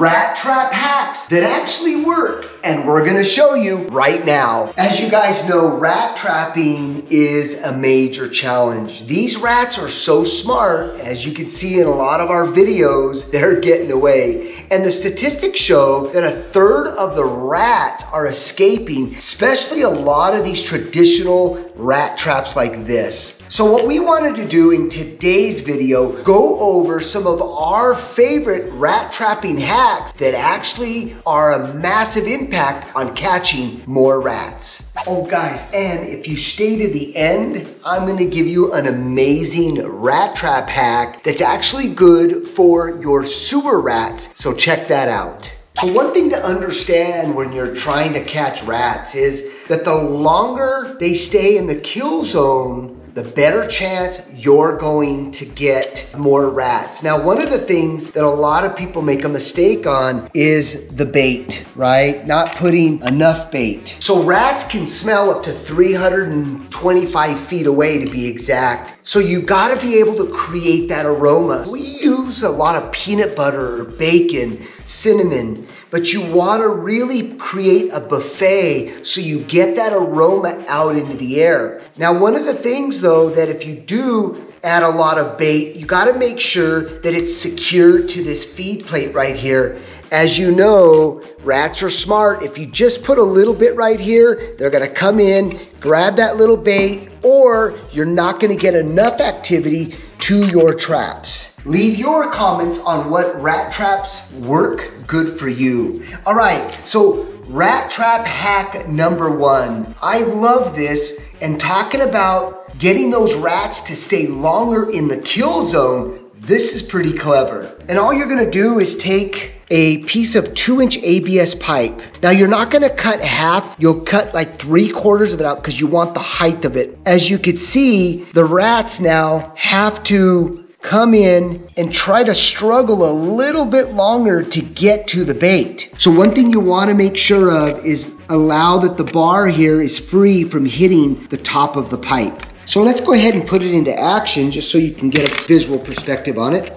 rat trap hacks that actually work, and we're gonna show you right now. As you guys know, rat trapping is a major challenge. These rats are so smart, as you can see in a lot of our videos, they're getting away. And the statistics show that a third of the rats are escaping, especially a lot of these traditional rat traps like this. So what we wanted to do in today's video, go over some of our favorite rat trapping hacks that actually are a massive impact on catching more rats. Oh guys, and if you stay to the end, I'm gonna give you an amazing rat trap hack that's actually good for your sewer rats, so check that out. So one thing to understand when you're trying to catch rats is that the longer they stay in the kill zone, the better chance you're going to get more rats. Now, one of the things that a lot of people make a mistake on is the bait, right? Not putting enough bait. So rats can smell up to 325 feet away, to be exact. So you gotta be able to create that aroma. We use a lot of peanut butter, bacon, cinnamon, but you wanna really create a buffet so you get that aroma out into the air. Now, one of the things though, that if you do add a lot of bait, you gotta make sure that it's secured to this feed plate right here. As you know, rats are smart. If you just put a little bit right here, they're gonna come in, grab that little bait, or you're not gonna get enough activity to your traps. Leave your comments on what rat traps work good for you. All right, so rat trap hack number one. I love this, and talking about getting those rats to stay longer in the kill zone, this is pretty clever. And all you're gonna do is take a piece of 2-inch ABS pipe. Now you're not gonna cut half, you'll cut like 3/4 of it out because you want the height of it. As you can see, the rats now have to come in and try to struggle a little bit longer to get to the bait. So one thing you wanna make sure of is allow that the bar here is free from hitting the top of the pipe. So let's go ahead and put it into action just so you can get a visual perspective on it.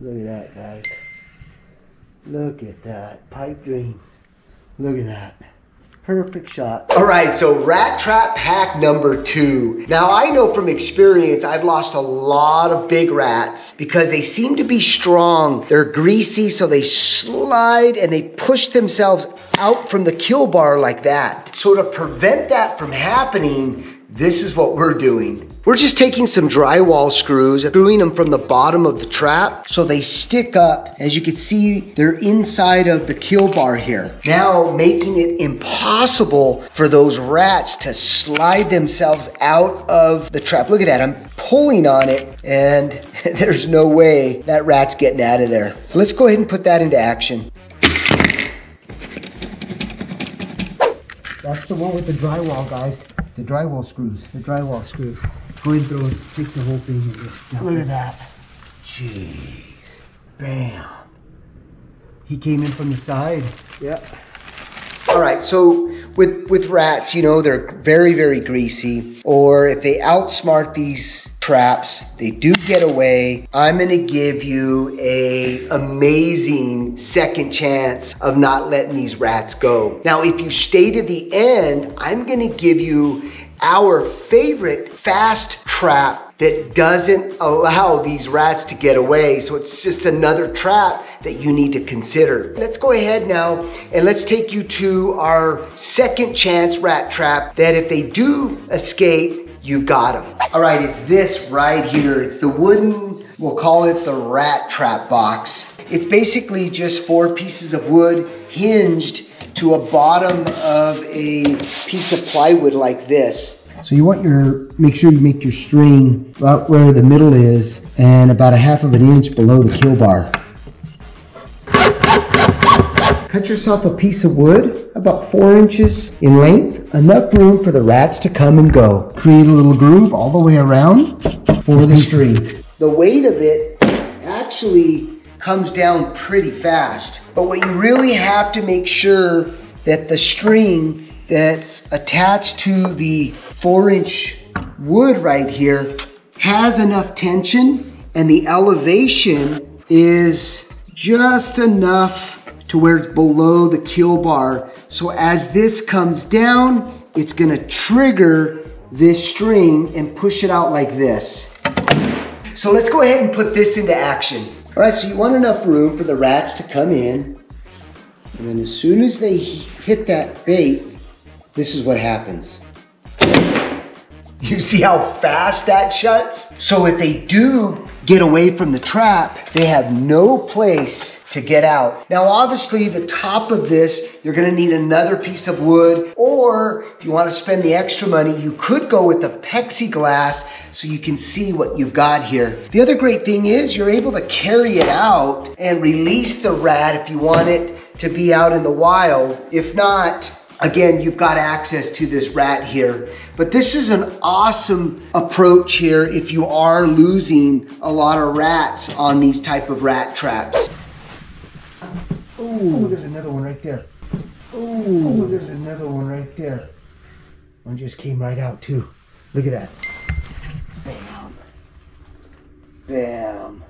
Look at that, guys. Look at that, pipe dreams. Look at that, perfect shot. All right, so rat trap hack number two. Now I know from experience, I've lost a lot of big rats because they seem to be strong. They're greasy, so they slide and they push themselves out from the kill bar like that. So to prevent that from happening, this is what we're doing. We're just taking some drywall screws and screwing them from the bottom of the trap so they stick up. As you can see, they're inside of the kill bar here. Now making it impossible for those rats to slide themselves out of the trap. Look at that, I'm pulling on it and there's no way that rat's getting out of there. So let's go ahead and put that into action. That's the one with the drywall, guys. The drywall screws, the drywall screws. Go ahead and throw it, take the whole thing and just dump it. Look at that. Jeez. Bam. He came in from the side. Yep. All right, so with rats, you know, they're very, very greasy. Or if they outsmart these traps, they do get away. I'm gonna give you a amazing second chance of not letting these rats go. Now, if you stay to the end, I'm gonna give you our favorite fast trap that doesn't allow these rats to get away. So it's just another trap that you need to consider. Let's go ahead now and let's take you to our second chance rat trap that if they do escape, you got them. All right, it's this right here. It's the wooden, we'll call it the rat trap box. It's basically just 4 pieces of wood hinged to a bottom of a piece of plywood like this. So you want your, make sure you make your string about where the middle is and about a 1/2 inch below the kill bar. Cut yourself a piece of wood about 4 inches in length, enough room for the rats to come and go. Create a little groove all the way around for the string. The weight of it actually comes down pretty fast, but what you really have to make sure that the string that's attached to the 4-inch wood right here has enough tension and the elevation is just enough to where it's below the keel bar. So as this comes down, it's gonna trigger this string and push it out like this. So let's go ahead and put this into action. All right, so you want enough room for the rats to come in. And then as soon as they hit that bait, this is what happens. You see how fast that shuts? So if they do get away from the trap, they have no place to get out. Now, obviously the top of this, you're gonna need another piece of wood, or if you wanna spend the extra money, you could go with the plexiglass so you can see what you've got here. The other great thing is you're able to carry it out and release the rat if you want it to be out in the wild. If not, again, you've got access to this rat here. But this is an awesome approach here if you are losing a lot of rats on these type of rat traps. Ooh, there's another one right there. Ooh, there's another one right there. One just came right out too. Look at that. Bam. Bam.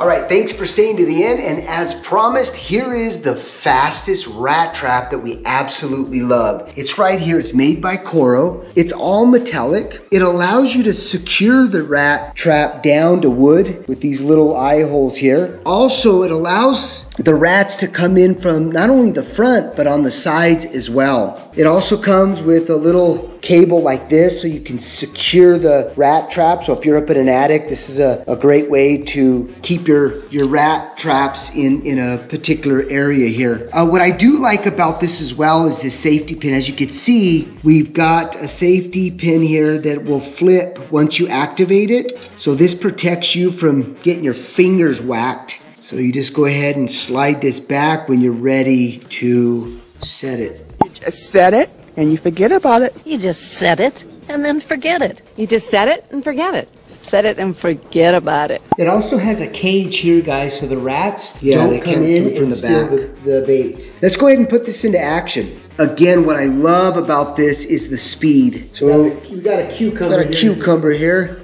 All right, thanks for staying to the end. And as promised, here is the fastest rat trap that we absolutely love. It's right here, it's made by Coro. It's all metallic. It allows you to secure the rat trap down to wood with these little eye holes here. Also, it allows the rats to come in from not only the front, but on the sides as well. It also comes with a little cable like this so you can secure the rat trap. So if you're up in an attic, this is a great way to keep your rat traps in a particular area here. What I do like about this as well is this safety pin. As you can see, we've got a safety pin here that will flip once you activate it. So this protects you from getting your fingers whacked. So you just go ahead and slide this back when you're ready to set it. You just set it and you forget about it. You just set it and then forget it. You just set it and forget it. Set it and forget about it. It also has a cage here, guys, so the rats don't come in from the back. The bait. Let's go ahead and put this into action. Again, what I love about this is the speed. So we got a cucumber here.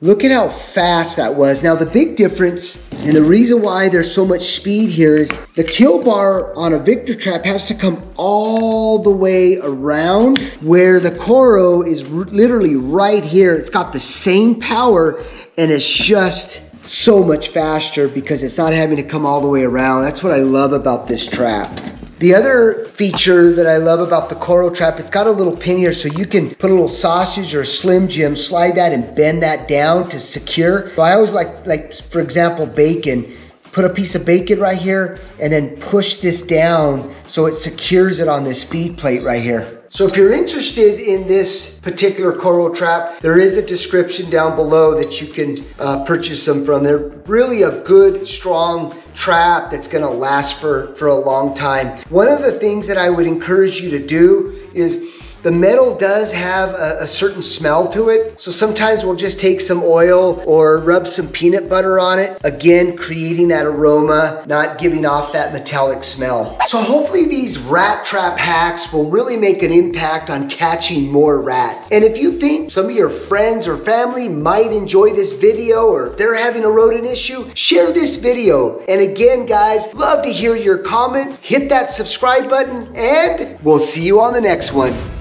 Look at how fast that was. Now the big difference, and the reason why there's so much speed here, is the kill bar on a Victor trap has to come all the way around, where the Coro is literally right here. It's got the same power and it's just so much faster because it's not having to come all the way around. That's what I love about this trap. The other feature that I love about the Coro trap, it's got a little pin here so you can put a little sausage or a Slim Jim, slide that and bend that down to secure. So I always like for example, bacon. Put a piece of bacon right here and then push this down so it secures it on this feed plate right here. So if you're interested in this particular Coro trap, there is a description down below that you can purchase them from. They're really a good, strong trap that's gonna last for a long time. One of the things that I would encourage you to do is, the metal does have a certain smell to it. So sometimes we'll just take some oil or rub some peanut butter on it. Again, creating that aroma, not giving off that metallic smell. So hopefully these rat trap hacks will really make an impact on catching more rats. And if you think some of your friends or family might enjoy this video, or if they're having a rodent issue, share this video. And again, guys, love to hear your comments. Hit that subscribe button and we'll see you on the next one.